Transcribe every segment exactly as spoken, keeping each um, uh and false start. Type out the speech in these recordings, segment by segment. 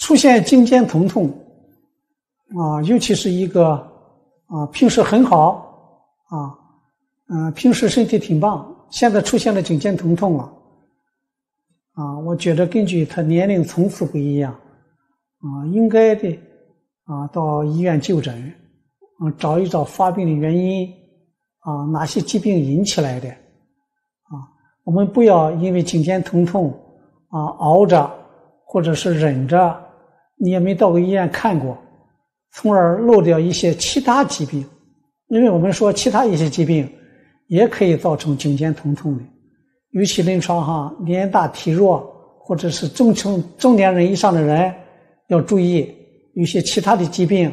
出现颈肩疼痛啊，尤其是一个啊，平时很好啊，嗯、呃，平时身体挺棒，现在出现了颈肩疼痛了啊，我觉得根据他年龄层次不一样啊，应该的啊，到医院就诊啊，找一找发病的原因啊，哪些疾病引起来的啊，我们不要因为颈肩疼痛啊熬着。 或者是忍着，你也没到过医院看过，从而漏掉一些其他疾病。因为我们说其他一些疾病也可以造成颈肩疼痛的，尤其临床上年大体弱或者是中成中年人以上的人要注意，有些其他的疾病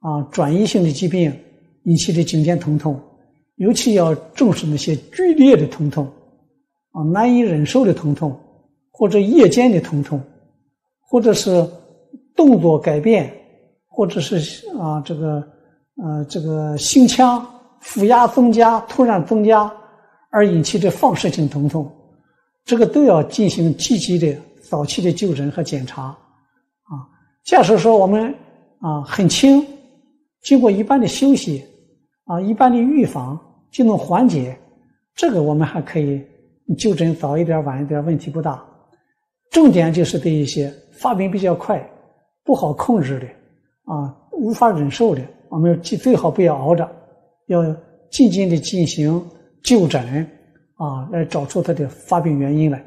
啊，转移性的疾病引起的颈肩疼痛，尤其要重视那些剧烈的疼痛啊，难以忍受的疼痛，或者夜间的疼痛。 或者是动作改变，或者是啊这个呃这个心腔腹压增加、突然增加而引起的放射性疼痛，这个都要进行积极的、早期的就诊和检查啊。假设说我们啊很轻，经过一般的休息啊、一般的预防就能缓解，这个我们还可以就诊早一点、晚一点，问题不大。 重点就是对一些发病比较快、不好控制的、啊无法忍受的，我们最好不要熬着，要静静地进行就诊，啊来找出它的发病原因来。